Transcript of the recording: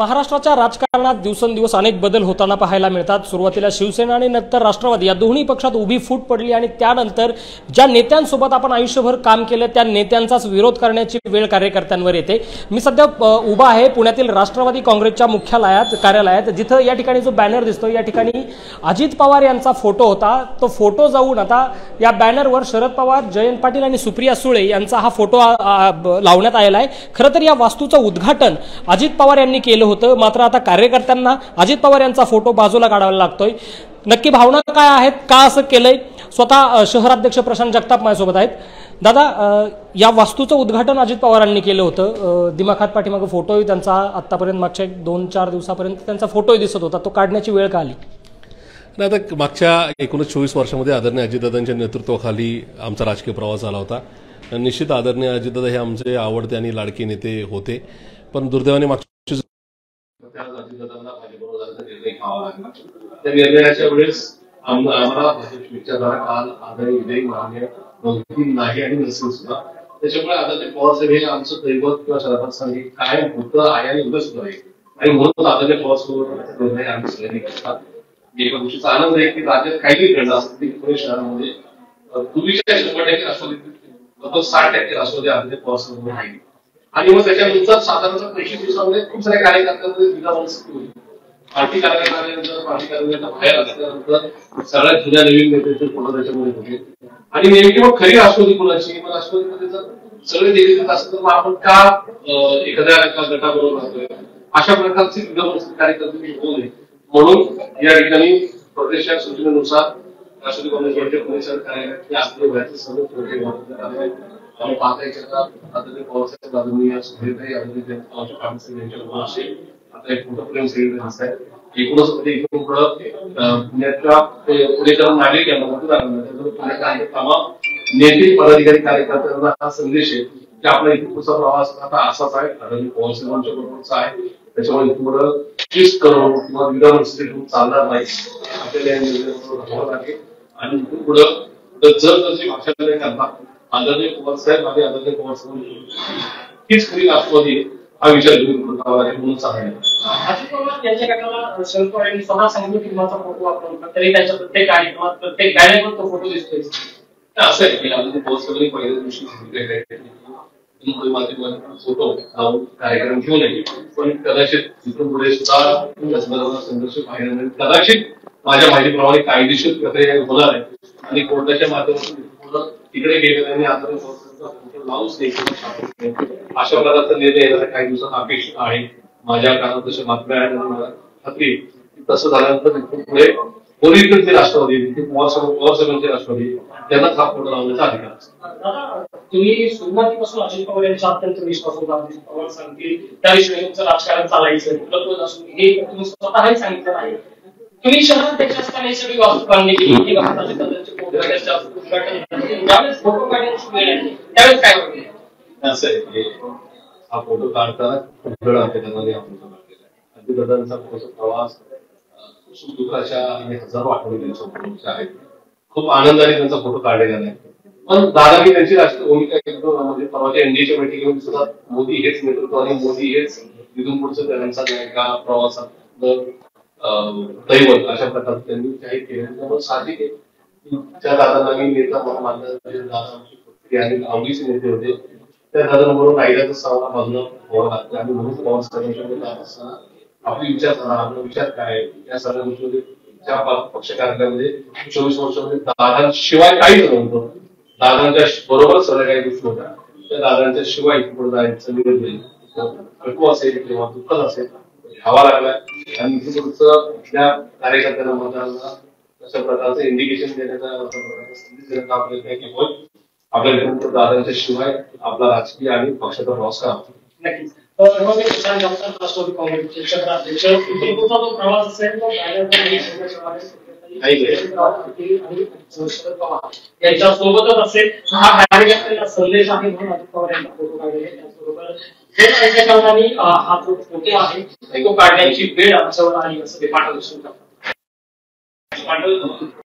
महाराष्ट्राच्या राजकारणात दिवसेंदिवस अनेक बदल होताना पाहायला मिळतात। सुरुवातीला शिवसेना आणि नंतर राष्ट्रवादी या दोन्ही पक्षात उभी फूट पडली आणि त्यानंतर ज्या नेत्यांसोबत आपण आयुष्यभर काम केलं त्या नेत्यांचाच विरोध करण्याची वेळ कार्यकर्त्यांवर येते। मी सध्या उभा आहे पुण्यातील राष्ट्रवादी काँग्रेसच्या मुख्यालयात कार्यालयात, जिथे या ठिकाणी जो बॅनर दिसतो या ठिकाणी अजित पवार यांचा फोटो होता। तो फोटो जाऊन आता या बॅनरवर शरद पवार, जयंत पाटील आणि सुप्रिया सुळे यांचा हा फोटो लावण्यात आलेला आहे। खरं तर या वास्तूचं उद्घाटन अजित पवार यांनी केलं होतं, मात्र आता कार्यकर्त्यांना अजित पवार यांचा फोटो बाजूला काढावा लागतोय। नक्की भावना काय आहेत, का असं केलंय? स्वतः शहराध्यक्ष प्रशांत जगताप माझ्यासोबत आहेत। दादा, या वास्तूचं उद्घाटन अजित पवारांनी केलं होतं, दिमाखात पाठीमागे फोटोही त्यांचा आतापर्यंत मागच्या 2-4 दिवसापर्यंत त्यांचा फोटोही दिसत होता, तो काढण्याची वेळ का आली? आता मागच्या 19-24 वर्षांमध्ये आदरणीय अजितदादांच्या नेतृत्वाखाली आमचा राजकीय प्रवास झाला होता। निश्चित आदरणीय अजितदादा हे आमचे आवडते आणि लाडके नेते होते, पण दुर्दैवाने आनंद आणि मग त्याच्यानंतर साधारणतः 25 दिवसांमध्ये खूप सारे कार्यकर्त्यांमध्ये विधान सुरू होईल। पार्टी कार्यकर्त्यांनंतर पार्टी कार्यकर्त्यांना बाहेर असल्यानंतर सगळ्या जुन्या नवीन नेत्यांचे फोटो त्याच्यामध्ये होते आणि नेमकी मग खरी राष्ट्रवादी कोणाची, मग राष्ट्रवादीमध्ये जर सगळे देखील येत असतात तर मग आपण का एखाद्या गटाबरोबर राहतोय, अशा प्रकारची विधानसभा कार्यकर्ते होऊ नये म्हणून या ठिकाणी प्रदेशाच्या सूचनेनुसार राष्ट्रवादी काँग्रेसचे प्रदेश कार्यालय आपले व्याचे सर्व ठेवण्यात पदाधिकारी कार्यकर्त्यांना हा संदेश आहे की आपला इथूनचा प्रवास आता असाच आहे, आदरणीय पवार साहेबांच्या बरोबरचा आहे। त्याच्यामुळे इथून पुढं शिस्त करून किंवा विधानसभेतून चालणार नाही, आपल्याला या निर्णयावर राहावं लागेल आणि इथून पुढं जरची भाषा नाही करता आदरणीय पवार साहेब आणि आदरणीय पवार साहेब हीच खरी राष्ट्रवादी हा विचार घेऊन म्हणून असं आहे की आदरणीय पवार साहेबांनी पहिल्या दिवशी फोटो लावून कार्यक्रम घेऊ नये, पण कदाचित तिथून पुढे सुद्धा संघर्ष पाहायला मिळेल। कदाचित माझ्या माहितीप्रमाणे कायदेशीर प्रक्रिया होणार आहे आणि कोर्टाच्या माध्यमातून तिकडे गेलेल्याने आदरणीय फोटो लावूच नाही अशा प्रकारचा निर्णय येणाऱ्या काही दिवसात अपेक्षित आहे। माझ्या कानात तशा बातम्या आहेत, मला खात्री तसं झाल्यानंतर तिथून पुढे कोणीकडचे राष्ट्रवादी पवारसाहेबांचे राष्ट्रवादी त्यांनाच हा फोटो लावण्याचा अधिकार असतो। तुम्ही सुरुवातीपासून अजित पवार यांच्या अत्यंत विश्वास होता, अजित पवार सांगतील त्याविषयी तुमचं राजकारण चालायचं उपलब्ध असून हे तुम्ही स्वतःही सांगितलं आहे। तुम्ही शहराध्यक्ष असताना ही सगळी वास्तू बांधली गेली, त्यावेळेस काय होते? असं आहे की हा फोटो काढताना खूप वेळ अजितदादांनी अजितदादांचा प्रवास सुख दुःखाच्या आणि हजारो आठवणी त्यांच्या आहेत, खूप आनंदाने त्यांचा फोटो काढलेला नाही। पण दादांनी त्यांची राष्ट्रीय भूमिका एकदम म्हणजे परवाच्या एनडीएच्या बैठकीमध्ये सुद्धा मोदी हेच नेतृत्व आणि मोदी हेच तिथून पुढचं त्यांचा एका प्रवासात दैवत अशा प्रकारे त्यांनी जाहीर केले। त्यामुळे साहजिक आहे की ज्या दादांना मी नेता म्हणून मानला आवडीचे नेते होते त्या दादांबरोबर राहिल्याचा सामना बाजूला व्हावा लागतो आणि म्हणून पवार साहेबांच्या आपली विचारधारा आपला विचार काय या सगळ्या गोष्टीमध्ये ज्या पक्ष कार्यालयामध्ये 24 वर्षामध्ये दादांशिवाय काहीच नव्हतं, दादांच्या बरोबर सगळ्या काही गोष्टी होत्या, त्या दादांच्या शिवाय पुढे जायचं निवडणूक असेल किंवा दुःखच असेल हवा लागलाय आणि त्या कार्यकर्त्यांना मतदारांना अशा प्रकारचं इंडिकेशन देण्याचा संदेश देण्याचा आपल्याला काय की होईल आपल्याकडे दादांच्या शिवाय आपला राजकीय आणि पक्षाचा प्रवास का नक्कीच राष्ट्रवादी काँग्रेसचे शहराध्यक्ष तुमचा जो प्रवास असेल तो शरद पवार यांच्या सोबतच असेल हा कार्यकर्त्यांना संदेश आहे म्हणून अजित पवार यांचा फोटो काढले। त्याचबरोबर कारणाने हा जो फोटो आहे तो काढण्याची वेळ आमच्यावर आली असं ते पाटील